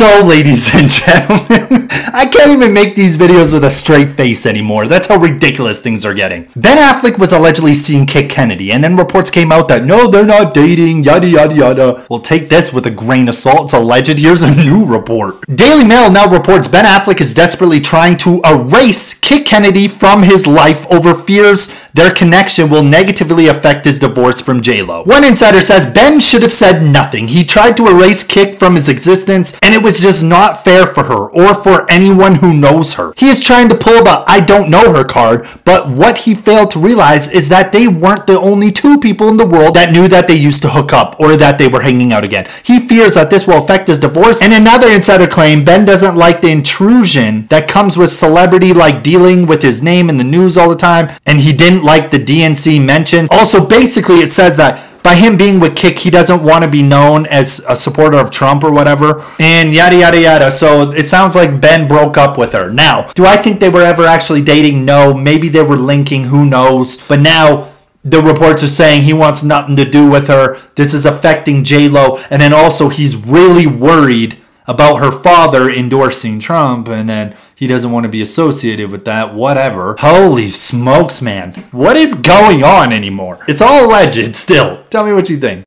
So, ladies and gentlemen, I can't even make these videos with a straight face anymore. That's how ridiculous things are getting. Ben Affleck was allegedly seeing Kick Kennedy, and then reports came out that, no, they're not dating, yada, yada, yada. We'll take this with a grain of salt. It's alleged. Here's a new report. Daily Mail now reports Ben Affleck is desperately trying to erase Kick Kennedy from his life over fears their connection will negatively affect his divorce from J Lo. One insider says Ben should have said nothing. He tried to erase Kick from his existence, and it was just not fair for her or for anyone who knows her. He is trying to pull the I don't know her card, but what he failed to realize is that they weren't the only two people in the world that knew that they used to hook up or that they were hanging out again. He fears that this will affect his divorce. And another insider claimed Ben doesn't like the intrusion that comes with celebrity, like dealing with his name in the news all the time, and he didn't like the DNC mention. Also, basically it says that by him being with Kick, he doesn't want to be known as a supporter of Trump or whatever, and yada, yada, yada. So it sounds like Ben broke up with her. Now, do I think they were ever actually dating? No. Maybe they were linking. Who knows? But now the reports are saying he wants nothing to do with her. This is affecting J-Lo. And then also he's really worried about her father endorsing Trump, and then he doesn't want to be associated with that, whatever. Holy smokes, man. What is going on anymore? It's all alleged still. Tell me what you think.